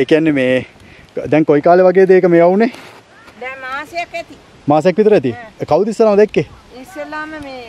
ඒ කියන්නේ මේ දැන් කොයි කාලේ වගේ දෙයක මේවා උනේ? දැන් මාසයක් ඇති. මාසයක් විතර ඇති. කවුද ඉස්සරහම දැක්කේ? ඉස්සෙල්ලාම මේ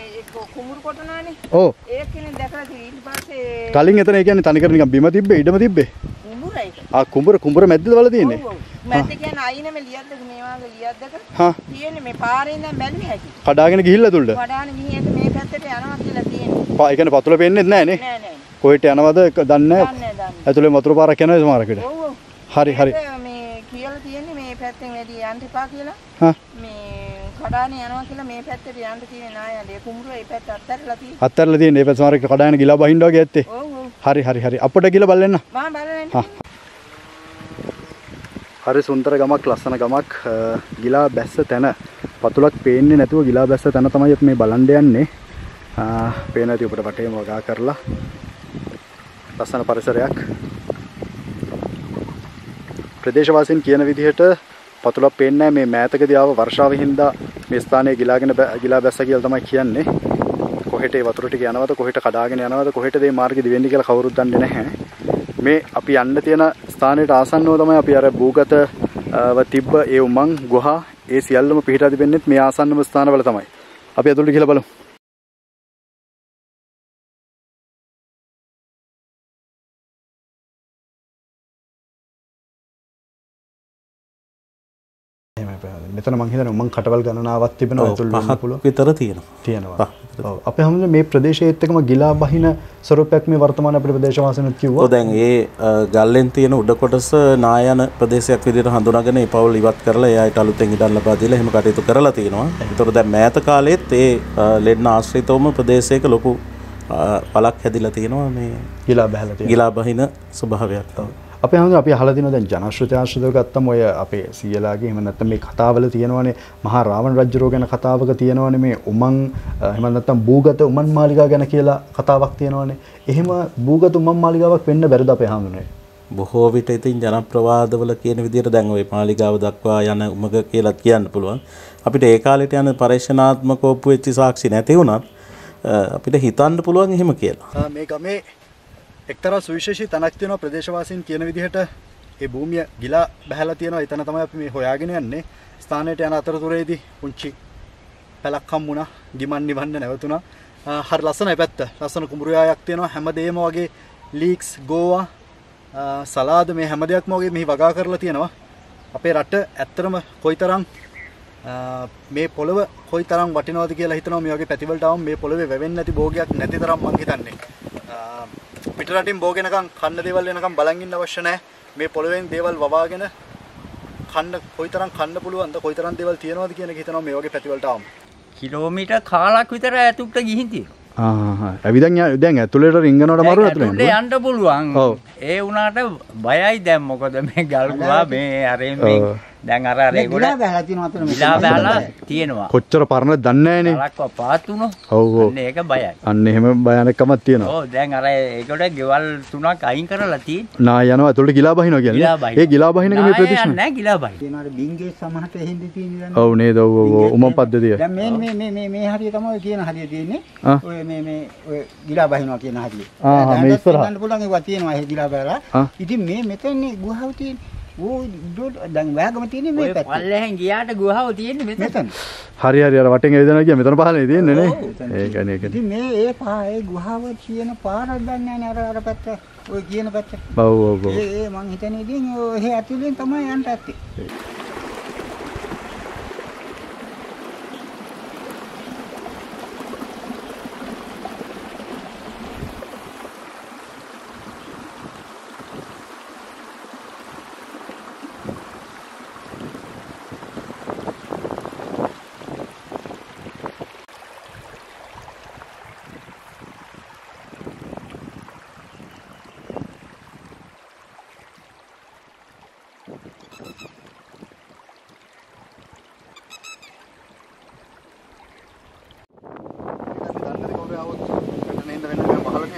කුඹුරු කොටනවානේ. ඔව්. ඒක කෙනෙක් දැකලා ඊට පස්සේ කලින් එතන ඒ කියන්නේ තනිකර නිකන් බිම තිබ්බේ, ඉඩම තිබ්බේ. කුඹුරයි. ආ කුඹුර මැද්දද වල තියෙන්නේ? ඔව්. මැද්ද කියන්නේ අයිනේ මේ ලියද්දක මේ වගේ ලියද්දක. හා. තියෙන්නේ මේ පාරේ ඉඳන් බැලුවේ හැටි. කඩාගෙන ගිහිල්ලා දුල්ල. කඩාගෙන ගිහින් මේ පැත්තට යනවා කියලා තියෙන්නේ. ඒ කියන්නේ පතුල පේන්නේ නැහැ නේ? නෑ නෑ. කොහෙට යනවද දන්නේ නැහැ. ඇතුලේ වතුර පාරක් යනවා සමහරකට. ඔව්. හරි හරි. මේ කියලා තියෙන්නේ මේ පැත්තෙන් වැඩි යන්න එපා කියලා. හා. මේ කඩාන යනවා කියලා මේ පැත්තට යන්න තියෙන්නේ නෑ යන්නේ. කුඹුර මේ පැත්ත අත්හැරලා තියෙන්නේ. අත්හැරලා තියෙන්නේ. මේ පැත්ත සමහරකට කඩාන ගිලා බහින්න වගේ ඇත්තේ. ඔව් ඔව්. හරි හරි හරි. අපිට ගිලා බලන්න. මම බලන්න. හරි සුන්දර ගමක්, ලස්සන ගමක්. ගිලා බැස්ස තැන පතුලක් පේන්නේ නැතුව ගිලා බැස්ස තැන තමයි අපි මේ බලන්න යන්නේ. පේන ඇති අපිට වටේම වගා කරලා. ලස්සන පරිසරයක්. ප්‍රදේශවාසීන් කියන විදිහට පතුලක් පේන්නේ මේ මෑතකදී ආව වර්ෂාව හින්දා මේ ස්ථානයේ ගිලා බැස්සා කියලා තමයි කියන්නේ. කොහෙට ඒ වතුර ටික යනවද, කොහෙට කඩාගෙන යනවද, කොහෙටද මේ මාර්ගෙ දිවෙන්නේ කියලා කවුරුත් දන්නේ නැහැ. මේ අපි යන්න තියෙන ස්ථානයට ආසන්නව තමයි අපි අර භූගතව තිබ්බ ඒ උමං ගුහා ඒ සියල්ලම පිහිටා තිබෙන්නේ මේ ආසන්නම ස්ථානවල තමයි. අපි අදට ගිහලා බලමු. මෙතන මං හිතන්නේ මං කටවල් ගණනාවක් තිබෙනවා අතුල් වල විතර තියෙනවා. ඔව්. අපි හැමෝම මේ ප්‍රදේශයේත් එකම ගිලා බහින ස්වරූපයක් මේ වර්තමාන අපේ ප්‍රදේශවාසීනුත් කිව්වා. ඔව් දැන් ඒ ගල්ලෙන් තියෙන උඩ කොටස නායන ප්‍රදේශයක් විදිහට හඳුනාගෙන ඒ පවුල ඉවත් කරලා එයාට අලුතෙන් ඉඩම් ලබා දීලා එහෙම කටයුතු කරලා තියෙනවා. ඒතර දැන් මෑත කාලෙත් ඒ ලෙඩන ආශ්‍රිතවම ප්‍රදේශයක ලොකු පළක් හැදිලා තියෙනවා මේ ගිලා බහලා තියෙනවා. ගිලා බහින ස්වභාවයක් තමයි. අපේ හැමෝම අපි අහලා දිනවා දැන් ජනශ්‍රත ආශ්‍රිතව ගත්තම ඔය අපේ සීයලාගේ එහෙම නැත්නම් මේ කතාවල තියෙනවානේ මහා රාවණ රජුරෝ ගැන කතාවක තියෙනවානේ මේ උමං එහෙම නැත්නම් භූගත උමං මාලිගාව ගැන කියලා කතාවක් තියෙනවානේ. එහෙම භූගත උමං මාලිගාවක් වෙන්න බැරිද අපේ හැමෝනේ? බොහෝ විට ඉතින් ජනප්‍රවාදවල කියන විදිහට දැන් ওই මාලිගාව දක්වා යන උමග කියලා කියන්න පුළුවන්. අපිට ඒ කාලේට යන පරීක්ෂණාත්මක ඔප්පු වෙච්ච සාක්ෂි නැති වුණත් අපිට හිතන්න පුළුවන් එහෙම කියලා. මේ ගමේ එක්තරා සුවිශේෂී තනක් තියෙනවා ප්‍රදේශවාසීන් කියන විදිහට ඒ භූමිය ගිලා බහලා තියෙනවා. එතන තමයි අපි මේ හොයාගෙන යන්නේ. ස්ථානයට යන අතරතුරේදී පුංචි පැලක් හම්බුණා. ගිමන් නිවන්න නැවතුණා. හරි ලස්සනයි පැත්ත. ලස්සන කුඹුරු යායක් තියෙනවා. හැමදේම වගේ ලීක්ස්, ගෝවා, සලාද මේ හැම දෙයක්ම වගේ මෙහි වගා කරලා තියෙනවා. අපේ රට ඇත්තටම කොයිතරම් මේ පොළව කොයිතරම් වටිනවද කියලා හිතනවා මේ වගේ පැතිවලට ආවම මේ පොළවේ වැවෙන්නේ නැති භෝගයක් නැති තරම් මං හිතන්නේ. පිටරටින් බෝගෙනකම් කන්න දේවල් වෙනකම් බලන් ඉන්න අවශ්‍ය නැහැ. මේ පොළවෙන් දේවල් වවාගෙන කන්න කොයිතරම් කන්න පුළුවන්ද, කොයිතරම් දේවල් තියෙනවද කියන එක හිතනවා මේ වගේ පැතිවලට ආවම. කිලෝමීටර් 10ක් විතර ඇතුළට ගිහින් තියෙනවා. ආහා. ඇවිදන් දැන් ඇතුළේට රිංගනවට මරුව නැතුනේ. ඇතුළේ යන්න පුළුවන්. ඔව්. ඒ වුණාට බයයි දැන් මොකද මේ ගල්ගුවා මේ අරේ මේ දැන් අර ඒ ගොඩ ගිලා බහලා තියෙනවා. කොච්චර පරණ දන්නේ නැහනේ. අරක්වා පාත් වුණා. ඔව් ඔව්. අන්න ඒක බයයි. අන්න එහෙම බයනකමක් තියෙනවා. ඔව් දැන් අර ඒ ගොඩ ගෙවල් තුනක් අයින් කරලා තියෙන්නේ. නා යනවා එතකොට ගිලා බහිනවා කියන්නේ. ඒ ගිලා බහිනක මේ ප්‍රතිශන. නෑ ගිලා බහින. තියෙනවා බින්ගේ සමහත එහෙන්ද තියෙන්නේ දැන්. ඔව් නේද ඔව් ඔව් උමම් පද්ධතිය. දැන් මේ හරිය තමයි කියන හරිය තියෙන්නේ. ඔය මේ ඔය ගිලා බහිනවා කියන හරිය. ආ මේ ඉස්සරහ. ගන්න පුළුවන් ඒවා තියෙනවා ඒ ගිලා බහලා. ඉතින් මේ මෙතනනේ ගුහාව තියෙන්නේ. ඕ දැන් වැගම තියෙන්නේ මේ පැත්තේ. පල්ලෙහෙන් ගියාට ගුහාව තියෙන්නේ මෙතන. හරි හරි අර වටෙන් ඇවිදනවා කියන්නේ මෙතන පහළනේ තියෙන්නේ නේ. ඒකනේ ඒක. ඉතින් මේ ඒ ගුහාව කියන පාරක් දන්නේ නැහැ අර පැත්ත. ඔය කියන පැත්ත. ඔව් ඔව් ඔව්. ඒ මං හිතන්නේ ඉතින් ඔය ඇතුලෙන් තමයි යන්න ඇත්තේ.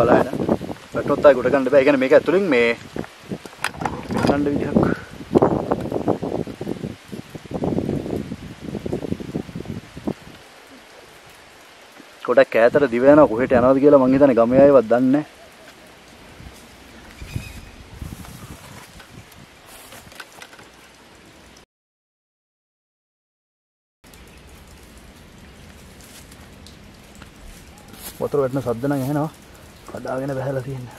බලන්න. වැටුනොත් ආයි ගොඩ ගන්න බෑ. ඒ කියන්නේ මේක ඇතුලින් මේ ගන්න විදිහක්. ගොඩක් ඈතට දිව යනවා කොහෙට යනවද කියලා මං හිතන්නේ ගමේ අයවත් දන්නේ නැහැ. වතුර වැටෙන සද්ද නම් ඇහෙනවා. කඩාගෙන බහැලා තියෙනවා.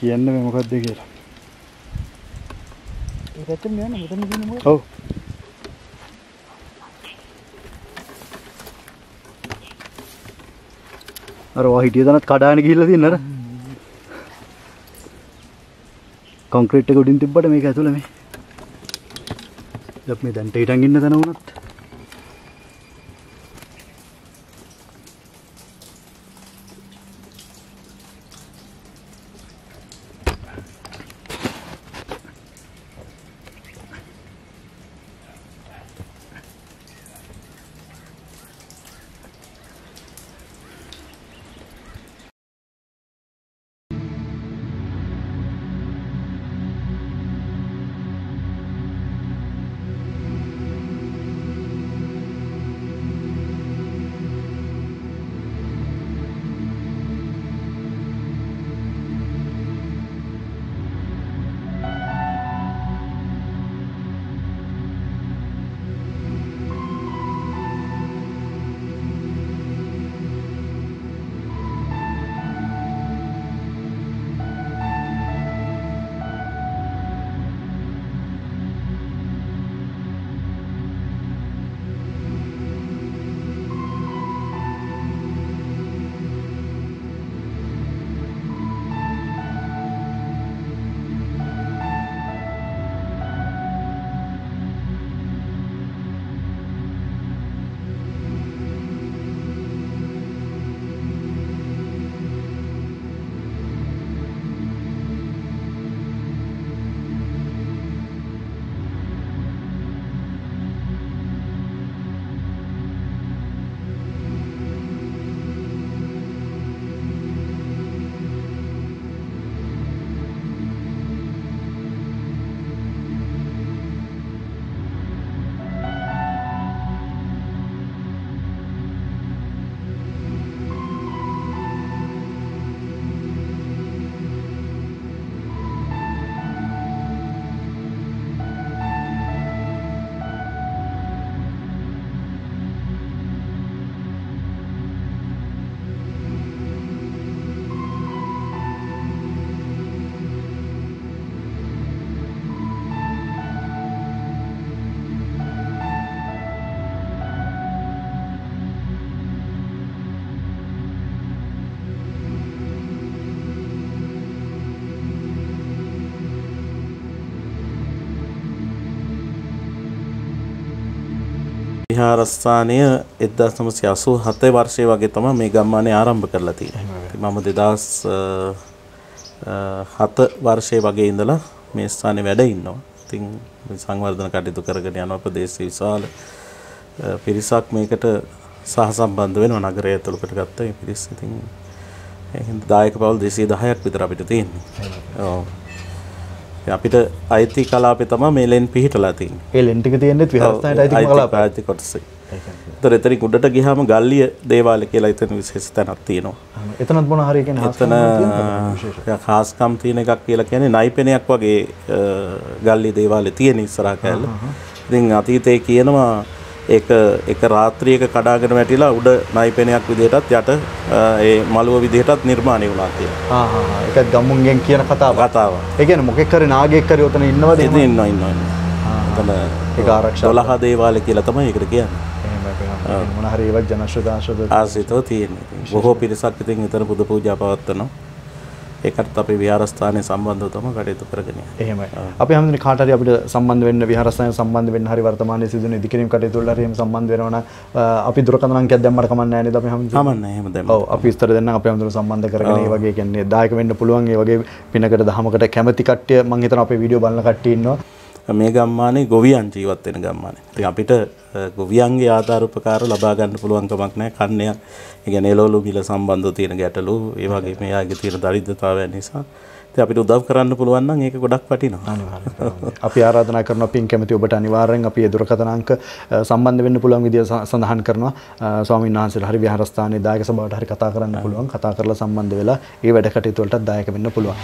කියන්න මේ මොකක්ද කියලා. ඒකත් නෑ නේද මෙතන කියන්නේ මොකක්ද? ඔව්. අර ඔය හිටිය දනත් කඩාගෙන ගිහිල්ලා තියෙන නේද? කොන්ක්‍රීට් එක උඩින් තිබ්බට මේක ඇතුළේ මේ. ලොක් මේ දැන් ටීටන් ඉන්න තැන වුණත් විහාරස්ථානය 1987 වර්ෂයේ වගේ තමයි මේ ගම්මානය ආරම්භ කරලා තියෙන්නේ. මම 2007 වර්ෂයේ වගේ ඉඳලා මේ ස්ථානේ වැඩ ඉන්නවා. ඉතින් සංවර්ධන කටයුතු කරගෙන යන ප්‍රදේශයේ විශාල පිරිසක් මේකට සහසම්බන්ධ වෙනවා. නගරය ඇතුළට ගත්තා මේ පිරිස. ඉතින් එහෙනම් දායක පවුල් 210ක් විතර අපිට තියෙනවා. ඔව්. අපිට අයිති කලාපේ තමයි මේ ලෙන් පිහිටලා තියෙන්නේ. ඒ ලෙන් ටික තියෙන්නේ විහාරස්ථානයේ අයිති කලාපේ. අයිති කොටසේ. ඒතර එතන උඩට ගියාම ගල්ලිය දේවාලය කියලා එතන විශේෂ තැනක් තියෙනවා. එතනත් මොන හරි කියන්නේ හාස්කම් තියෙන එකක් කියලා කියන්නේ නයිපෙනයක් වගේ ගල්ලිය දේවාලේ තියෙන ඉස්සරහ කැලේ. ඉතින් අතීතයේ කියනවා एक रात्रि एक कड़ागन වැටිලා උඩ නයිපෙනයක් විදිහටත් යට ඒ මළුව විදිහටත් නිර්මාණය වුණා කියලා. හා හා හා ඒක ගම්මුන්ගෙන් කියන කතාව. ඒ කියන්නේ මොකෙක් හරි නාගයෙක් හරි උතන ඉන්නවද? ඉන්නවා. ඒක ආරක්ෂා 12 දේවාල කියලා තමයි ඒකට කියන්නේ. එහෙමයි. මොන හරි ඒවත් ජනශ්‍රදාශද ආසිතෝ තියෙනවා. බොහෝ පිරිසක් ඉතින් විතර පුද පූජා පවත්වනවා. ඒකට අපි විහාරස්ථානයේ සම්බන්ධව තමයි කටයුතු කරගෙන යන්නේ. එහෙමයි. අපි හැමදෙනි කාට හරි අපිට සම්බන්ධ වෙන්න විහාරස්ථානය සම්බන්ධ වෙන්න හරි වර්තමානයේ සිදුවන ඉදිකිරීම කටයුතු වල හරි එහෙම සම්බන්ධ වෙනවා නම් අපි දුරකථන අංකයක් දැම්මර කමන්නේ නැහැ නේද අපි හැමදෙනි? කමන්නේ එහෙම දැම්මා. ඔව් අපි විස්තර දෙන්නම් අපි හැමදෙනි සම්බන්ධ කරගෙන ඒ වගේ කියන්නේ දායක වෙන්න පුළුවන් ඒ වගේ පිනකට දහමකට කැමැති කට්ටිය මම හිතනවා අපේ වීඩියෝ බලන කට්ටිය ඉන්නවා. මේ ගම්මානේ ගොවියන් ජීවත් වෙන ගම්මානේ. ඉතින් අපිට ගොවියන්ගේ ආධාර උපකාර ලබා ගන්න පුළුවන් කමක් නැහැ කන්නේ. ඒ කියන්නේ එළවලු මිල සම්බන්ධව තියෙන ගැටලු, ඒ වගේ මෙයාගේ තියෙන දරිද්‍රතාවය නිසා ඉතින් අපිට උදව් කරන්න පුළුවන් නම් ඒක ගොඩක් වටිනවා. අපි ආරාධනා කරනවා පින් කැමති ඔබට අනිවාර්යෙන් අපි ඒ දුරකථන අංක සම්බන්ධ වෙන්න පුළුවන් විදිය සඳහන් කරනවා. ස්වාමීන් වහන්සේලා හරි විහාරස්ථානයේ දායක සභාවට හරි කතා කරන්න පුළුවන්. කතා කරලා සම්බන්ධ වෙලා ඒ වැඩ කටයුතු වලට දායක වෙන්න පුළුවන්.